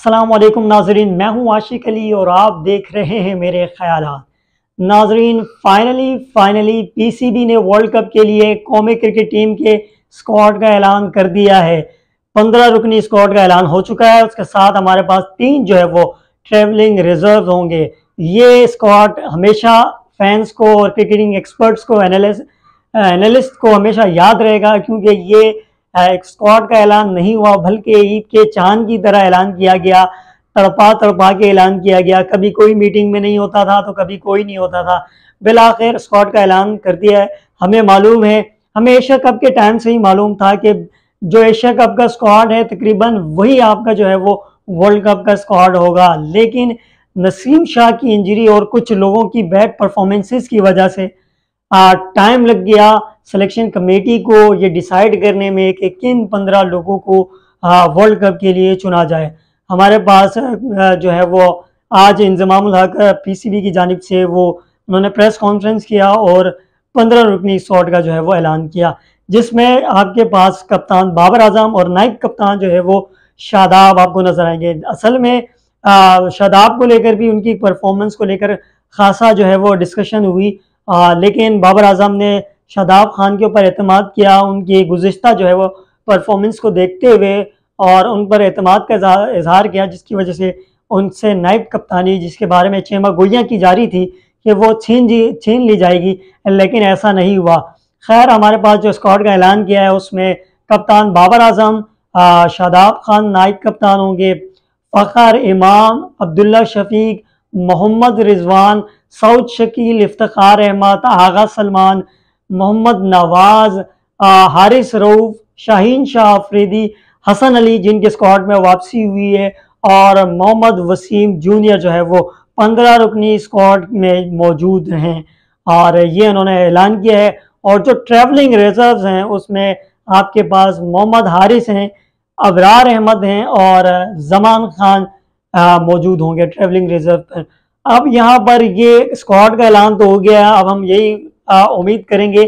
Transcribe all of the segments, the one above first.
अस्सलाम वालेकुम नाजरीन, मैं हूं आशिक अली और आप देख रहे हैं मेरे ख्यालात। नाजरीन फाइनली पीसीबी ने वर्ल्ड कप के लिए कौमी क्रिकेट टीम के स्क्वाड का ऐलान कर दिया है। 15 रुकनी स्क्वाड का ऐलान हो चुका है। उसके साथ हमारे पास 3 जो है वो ट्रेवलिंग रिजर्व होंगे। ये स्क्वाड हमेशा फैंस को और क्रिकेटिंग एक्सपर्ट्स को एनालिस्ट को हमेशा याद रहेगा, क्योंकि ये एक स्क्वाड का ऐलान नहीं हुआ बल्कि ईद के चांद की तरह ऐलान किया गया, तड़पा के ऐलान किया गया। कभी कोई मीटिंग में नहीं होता था तो कभी कोई नहीं होता था। बिलाखिर स्क्वाड का ऐलान कर दिया है। हमें मालूम है, हमें एशिया कप के टाइम से ही मालूम था कि जो एशिया कप का स्क्वाड है तकरीबन वही आपका जो है वो वर्ल्ड कप का स्क्वाड होगा। लेकिन नसीम शाह की इंजरी और कुछ लोगों की बैड परफॉर्मेंसेस की वजह से टाइम लग गया सिलेक्शन कमेटी को ये डिसाइड करने में कि किन 15 लोगों को वर्ल्ड कप के लिए चुना जाए। हमारे पास जो है वो आज इंजमाम उल हक पीसीबी की जानिब से उन्होंने प्रेस कॉन्फ्रेंस किया और 15 रुकनी स्क्वाड का जो है वो ऐलान किया, जिसमें आपके पास कप्तान बाबर आजम और नायब कप्तान जो है वो शादाब आपको नजर आएंगे। असल में शादाब को लेकर भी उनकी परफॉर्मेंस को लेकर खासा जो है वो डिस्कशन हुई, लेकिन बाबर आजम ने शादाब खान के ऊपर एतमाद किया, उनकी गुज़िश्ता जो है वो परफॉर्मेंस को देखते हुए और उन पर एतमाद का इजहार किया, जिसकी वजह से उनसे नायब कप्तानी, जिसके बारे में खेमा गोइयाँ की जारी थी कि वो छीन ली जाएगी, लेकिन ऐसा नहीं हुआ। खैर, हमारे पास जो स्क्वाड का ऐलान किया है उसमें कप्तान बाबर आजम, शादाब खान नायब कप्तान होंगे, फ़खर इमाम, अब्दुल्ला शफीक, मोहम्मद रिजवान, सऊद शकील, इफ्तिखार अहमद, आगा सलमान, मोहम्मद नवाज, हारिस रऊफ, शाहीन शाह अफरीदी, हसन अली जिनके स्क्वाड में वापसी हुई है, और मोहम्मद वसीम जूनियर जो है वो 15 रुकनी स्क्वाड में मौजूद हैं और ये उन्होंने ऐलान किया है। और जो ट्रैवलिंग रिजर्व्स हैं उसमें आपके पास मोहम्मद हारिस हैं, अबरार अहमद हैं और जमान खान मौजूद होंगे ट्रैवलिंग रिजर्व पर। अब यहाँ पर ये स्क्वाड का ऐलान तो हो गया, अब हम यही उम्मीद करेंगे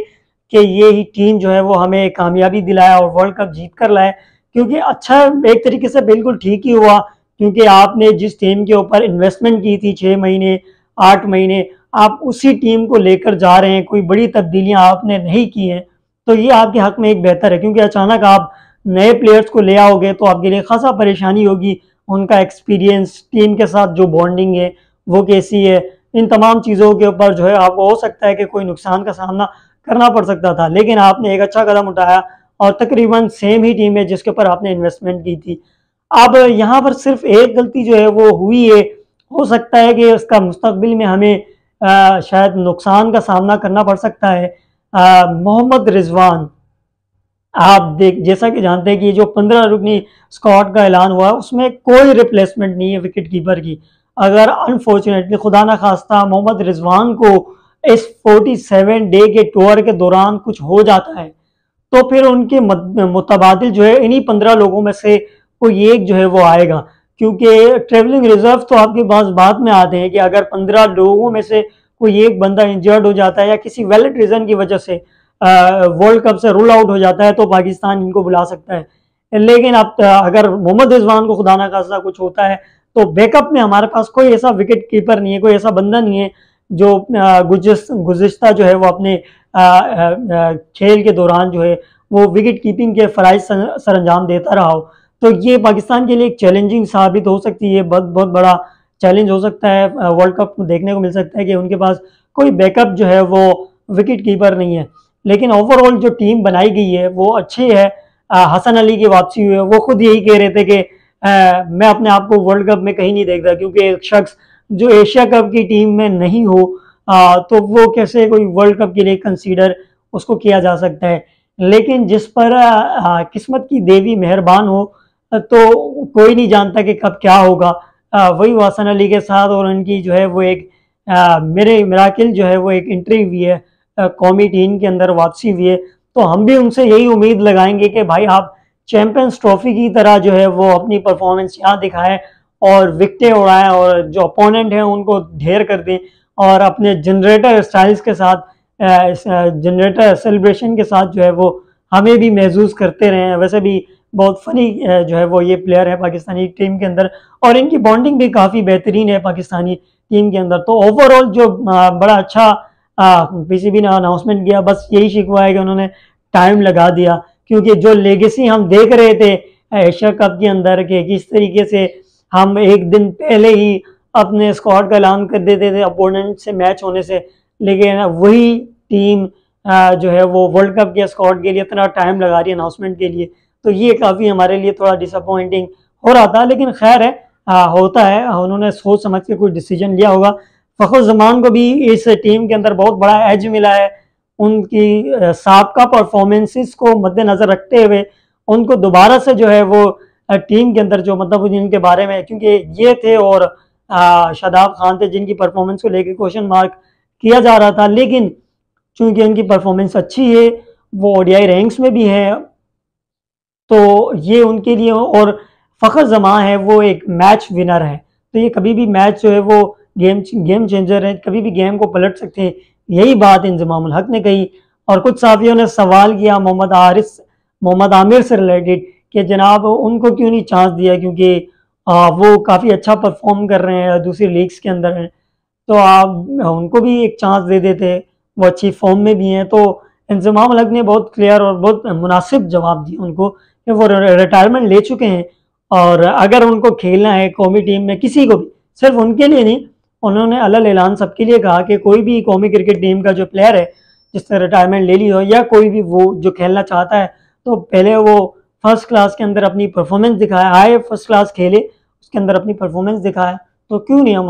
कि यही टीम जो है वो हमें कामयाबी दिलाए और वर्ल्ड कप जीत कर लाए, क्योंकि अच्छा एक तरीके से बिल्कुल ठीक ही हुआ, क्योंकि आपने जिस टीम के ऊपर इन्वेस्टमेंट की थी 6 महीने 8 महीने आप उसी टीम को लेकर जा रहे हैं, कोई बड़ी तब्दीलियां आपने नहीं की हैं, तो ये आपके हक में एक बेहतर है। क्योंकि अचानक आप नए प्लेयर्स को ले आओगे तो आपके लिए खासा परेशानी होगी, उनका एक्सपीरियंस, टीम के साथ जो बॉन्डिंग है वो कैसी है, इन तमाम चीज़ों के ऊपर जो है आपको हो सकता है कि कोई नुकसान का सामना करना पड़ सकता था। लेकिन आपने एक अच्छा कदम उठाया और तकरीबन सेम ही टीम है जिसके ऊपर आपने इन्वेस्टमेंट की थी। अब यहाँ पर सिर्फ एक गलती जो है वो हुई है, हो सकता है कि उसका मुस्तकबिल में हमें शायद नुकसान का सामना करना पड़ सकता है। मोहम्मद रिजवान, आप जैसा कि जानते हैं कि जो 15 रुकनी स्क्वाड का ऐलान हुआ उसमें कोई रिप्लेसमेंट नहीं है विकेट कीपर की। अगर अनफॉर्चुनेटली खुदा ना खास्ता मोहम्मद रिजवान को इस 47 डे के टूर के दौरान कुछ हो जाता है तो फिर उनके मुतबादिल जो है इन्हीं 15 लोगों में से कोई एक जो है वो आएगा, क्योंकि ट्रेवलिंग रिजर्व तो आपके पास बाद में आते हैं कि अगर 15 लोगों में से कोई एक बंदा इंजर्ड हो जाता है या किसी वैलिड रीज़न की वजह से वर्ल्ड कप से रूल आउट हो जाता है तो पाकिस्तान इनको बुला सकता है। लेकिन अब अगर मोहम्मद रिजवान को खुदा ना खास्ता कुछ होता है तो बैकअप में हमारे पास कोई ऐसा विकेट कीपर नहीं है, कोई ऐसा बंदा नहीं है जो गुज़िश्ता जो है वो अपने खेल के दौरान जो है वो विकेट कीपिंग के फ़राइज़ सर अंजाम देता रहा हो। तो ये पाकिस्तान के लिए एक चैलेंजिंग साबित हो सकती है, बहुत बड़ा चैलेंज हो सकता है। वर्ल्ड कप में देखने को मिल सकता है कि उनके पास कोई बैकअप जो है वो विकेट कीपर नहीं है। लेकिन ओवरऑल जो टीम बनाई गई है वो अच्छी है। हसन अली की वापसी हुई है, वो खुद यही कह रहे थे कि मैं अपने आप को वर्ल्ड कप में कहीं नहीं देखता, क्योंकि एक शख्स जो एशिया कप की टीम में नहीं हो तो वो कैसे कोई वर्ल्ड कप के लिए कंसीडर उसको किया जा सकता है। लेकिन जिस पर किस्मत की देवी मेहरबान हो तो कोई नहीं जानता कि कब क्या होगा। वही हसन अली के साथ और उनकी जो है वो एक मिराकिल जो है वो एक एंट्री हुई है, कौमी टीम के अंदर वापसी हुई है। तो हम भी उनसे यही उम्मीद लगाएंगे कि भाई आप चैंपियंस ट्रॉफी की तरह जो है वो अपनी परफॉर्मेंस यहाँ दिखाएं और विकटें उड़ाएं और जो अपोनेंट हैं उनको ढेर कर दें और अपने जनरेटर स्टाइल्स के साथ, जनरेटर सेलिब्रेशन के साथ जो है वो हमें भी महसूस करते रहें। वैसे भी बहुत फ़नी जो है वो ये प्लेयर है पाकिस्तानी टीम के अंदर, और इनकी बॉन्डिंग भी काफ़ी बेहतरीन है पाकिस्तानी टीम के अंदर। तो ओवरऑल जो बड़ा अच्छा पीसीबी ने अनाउंसमेंट किया, बस यही शिकवा है कि उन्होंने टाइम लगा दिया, क्योंकि जो लेगेसी हम देख रहे थे एशिया कप के अंदर के किस तरीके से हम एक दिन पहले ही अपने स्क्वाड का ऐलान कर देते थे अपोनेंट से मैच होने से, लेकिन वही टीम जो है वो वर्ल्ड कप के स्क्वाड के लिए इतना टाइम लगा रही है अनाउंसमेंट के लिए। तो ये काफ़ी हमारे लिए थोड़ा डिसअपॉइंटिंग हो रहा था, लेकिन खैर है होता है, उन्होंने सोच समझ के कुछ डिसीजन लिया होगा। फखर जमान को भी इस टीम के अंदर बहुत बड़ा एज मिला है, उनकी साबका परफॉर्मेंसेस को मद्देनज़र रखते हुए उनको दोबारा से जो है वो टीम के अंदर जो मतलब जिनके बारे में, क्योंकि ये थे और शादाब खान थे जिनकी परफॉर्मेंस को लेकर क्वेश्चन मार्क किया जा रहा था, लेकिन चूंकि उनकी परफॉर्मेंस अच्छी है, वो ओडीआई रैंक्स में भी है, तो ये उनके लिए, और फखर जमा है वो एक मैच विनर है, तो ये कभी भी मैच जो है वो गेम चेंजर है, कभी भी गेम को पलट सकते हैं। यही बात इंजमाम उल हक ने कही। और कुछ साथियों ने सवाल किया मोहम्मद आमिर से रिलेटेड कि जनाब उनको क्यों नहीं चांस दिया, क्योंकि वो काफ़ी अच्छा परफॉर्म कर रहे हैं, दूसरी लीग्स के अंदर हैं, तो आप उनको भी एक चांस दे देते, वो अच्छी फॉर्म में भी हैं। तो इंजमाम उल हक ने बहुत क्लियर और बहुत मुनासिब जवाब दिया उनको कि वो रिटायरमेंट ले चुके हैं, और अगर उनको खेलना है कौमी टीम में किसी को भी, सिर्फ उनके लिए नहीं, उन्होंने अलग ऐलान सबके लिए कहा कि कोई भी कौमी क्रिकेट टीम का जो प्लेयर है जिसने रिटायरमेंट ले ली हो, या कोई भी वो जो खेलना चाहता है, तो पहले वो फर्स्ट क्लास के अंदर अपनी परफॉर्मेंस दिखाए, आए फर्स्ट क्लास खेले, उसके अंदर अपनी परफॉर्मेंस दिखाए, तो क्यों नहीं हम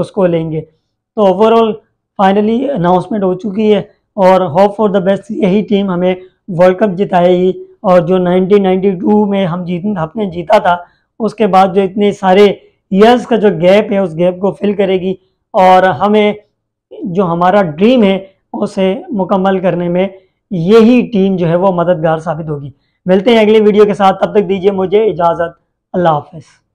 उसको लेंगे। तो ओवरऑल फाइनली अनाउंसमेंट हो चुकी है, और होप फॉर द बेस्ट, यही टीम हमें वर्ल्ड कप जिताएगी, और जो 1992 में हमने जीता था, उसके बाद जो इतने सारे ईयर्स का जो गैप है उस गैप को फिल करेगी, और हमें जो हमारा ड्रीम है उसे मुकम्मल करने में यही टीम जो है वो मददगार साबित होगी। मिलते हैं अगले वीडियो के साथ, तब तक दीजिए मुझे इजाज़त। अल्लाह हाफ़िज़।